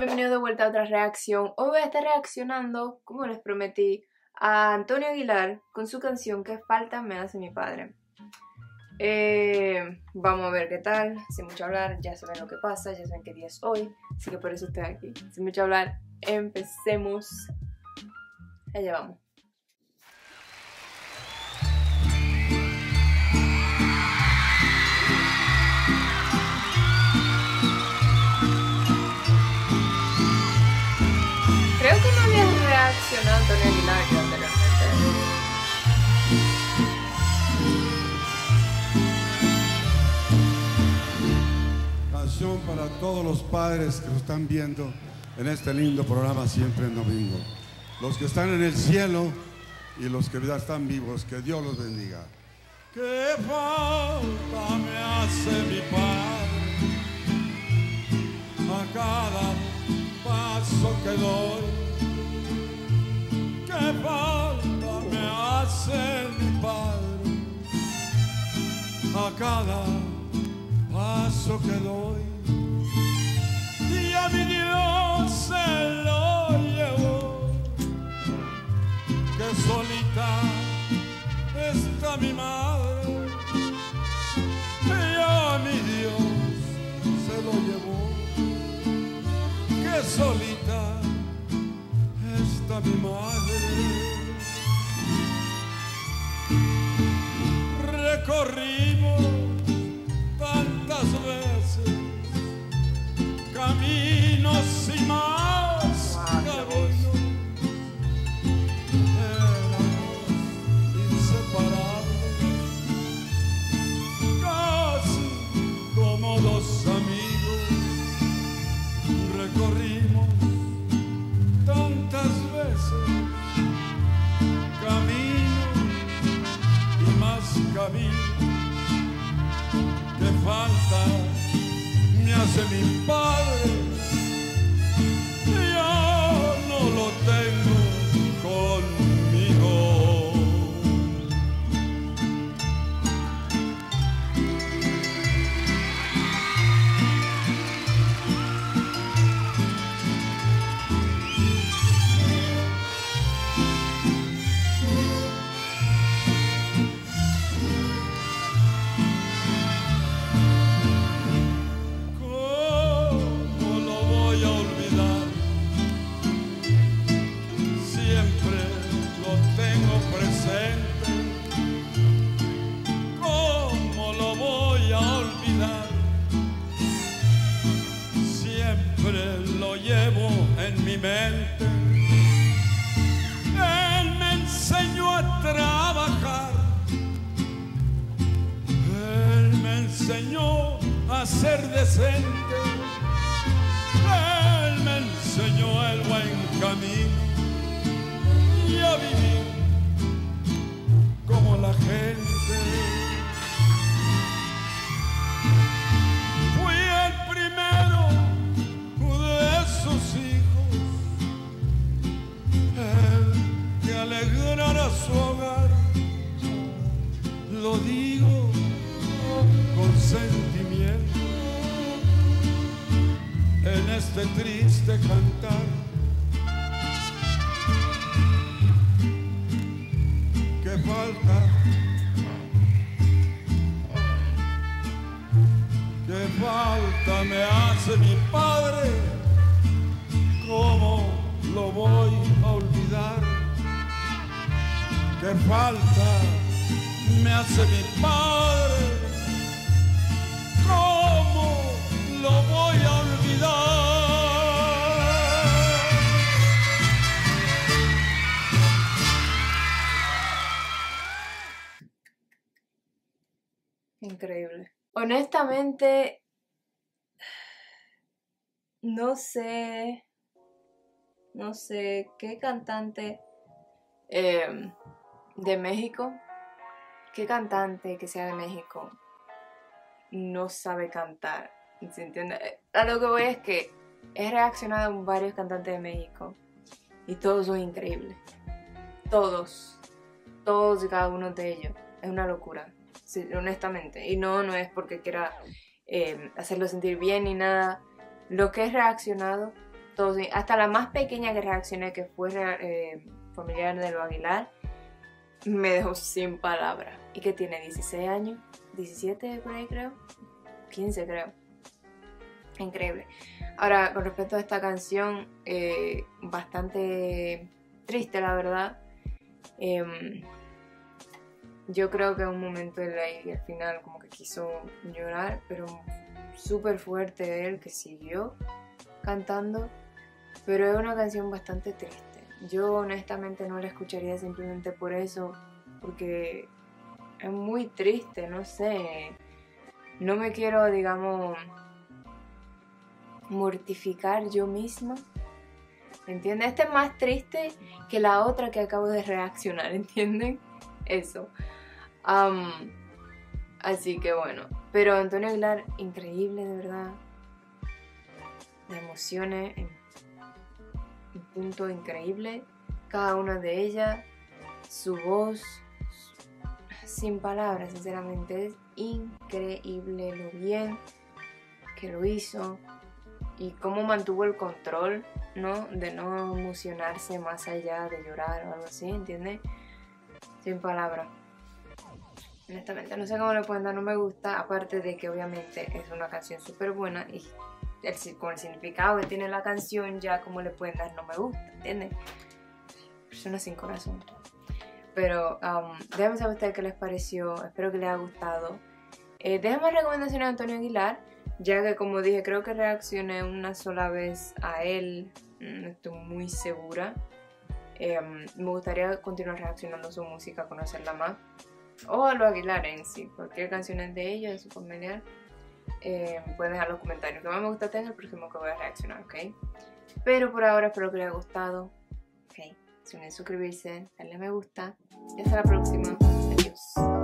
Bienvenidos de vuelta a otra reacción. Hoy voy a estar reaccionando, como les prometí, a Antonio Aguilar con su canción ¿Qué falta me hace mi padre? Vamos a ver qué tal, sin mucho hablar, ya saben lo que pasa, ya saben qué día es hoy, así que por eso estoy aquí. Sin mucho hablar, empecemos. Allá vamos. Creo que no había reaccionado a Antonio Aguilar anteriormente. Canción para todos los padres que nos están viendo en este lindo programa siempre en domingo. Los que están en el cielo y los que ya están vivos, que Dios los bendiga. ¿Qué falta me hace mi padre a cada paso que doy? ¿Qué falta me hace mi padre a cada paso que doy? Y a mi Dios se lo llevó, que solita está mi madre. Y a mi Dios se lo llevó, que solita está mi madre. Recorrimos tantas veces caminos y más caminos, éramos inseparables, casi como dos amigos. Recorrimos tantas veces caminos y más caminos. Te falta me hace mi padre, yo no lo tengo conmigo. Lo llevo en mi mente. Él me enseñó a trabajar, él me enseñó a ser decente, él me enseñó el buen camino y a vivir como la gente. Su hogar, lo digo con sentimiento, en este triste cantar que falta, que falta me hace mi padre, cómo lo voy a olvidar. Qué falta me hace mi padre, ¿cómo lo voy a olvidar? Increíble. Honestamente, no sé qué cantante de México, ¿qué cantante que sea de México no sabe cantar? ¿Se entiende? A lo que voy es que he reaccionado a varios cantantes de México y todos son increíbles. Todos y cada uno de ellos. Es una locura, sí, honestamente. Y no es porque quiera hacerlo sentir bien ni nada. Lo que he reaccionado Entonces, hasta la más pequeña que reaccioné, que fue familiar de los Aguilar, me dejó sin palabras. Y que tiene 16 años, 17 por ahí creo, 15 creo. Increíble. Ahora, con respecto a esta canción, bastante triste la verdad. Yo creo que en un momento él ahí al final como que quiso llorar, pero súper fuerte él que siguió cantando, pero es una canción bastante triste. Yo honestamente no la escucharía simplemente por eso, porque es muy triste, no sé. No me quiero, digamos, mortificar yo misma, ¿entiendes? Este es más triste que la otra que acabo de reaccionar, ¿entienden? Eso. Así que bueno, pero Antonio Aguilar, increíble de verdad. De emociones, un punto increíble, cada una de ellas, su voz, sin palabras, sinceramente es increíble lo bien que lo hizo y cómo mantuvo el control, ¿no? De no emocionarse más allá de llorar o algo así, ¿entiendes? Sin palabras. Honestamente, no sé cómo le pueden dar, no me gusta, aparte de que obviamente es una canción súper buena y con el significado que tiene la canción, ya como le pueden dar no me gusta, ¿entiendes? Persona sin corazón. Pero déjenme saber a ustedes qué les pareció, espero que les haya gustado. Déjenme recomendaciones a Antonio Aguilar, ya que como dije, creo que reaccioné una sola vez a él, no estoy muy segura. Me gustaría continuar reaccionando a su música, conocerla más. O a los Aguilar en sí, cualquier canción es de ellos, de su familiar. Pueden dejar los comentarios que más me gusta tener el próximo que voy a reaccionar, ¿ok? Pero por ahora espero que les haya gustado, ¿ok? Se olviden suscribirse, darle me gusta y hasta la próxima. Adiós.